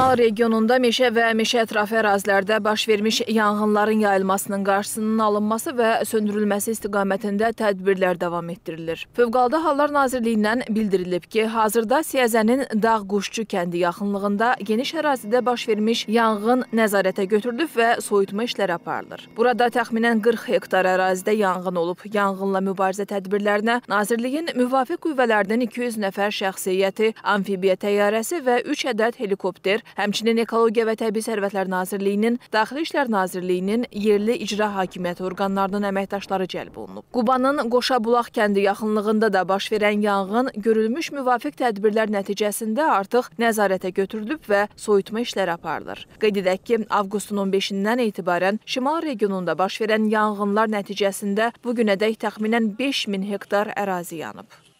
Şimal regionunda meşə və meşə ətrafı ərazilərdə baş vermiş yanğınların yayılmasının qarşısının alınması və söndürülməsi istiqamətində tədbirlər davam etdirilir. Fövqəladə Hallar Nazirliyindən bildirilib ki, hazırda Siyəzənin Dağquşçu kəndi yaxınlığında geniş ərazidə baş vermiş yanğın nəzarətə götürülüb və soyutma işləri aparılır. Burada təxminən 40 hektar ərazidə yanğın olub. Yanğınla mübarizə tədbirlərinə Nazirliyin müvafiq qüvvələrdən 200 nəfər şəxsiyyəti, amfibiya təyyarəsi və 3 ədəd helikopter, həmçinin Ekologiya və Təbii Sərvətlər Nazirliyinin, Daxili İşlər Nazirliyinin yerli icra hakimiyyəti orqanlarının əməkdaşları cəlb olunub. Qubanın Qoşabulaq kəndi yaxınlığında da baş verən yanğın görülmüş müvafiq tədbirlər nəticəsində artıq nəzarətə götürülüb və soyutma işləri aparılır. Qeyd edək ki, avqustun 15-dən etibarən Şimal regionunda baş verən yanğınlar nəticəsində bugünədək təxminən 5000 hektar ərazi yanıb.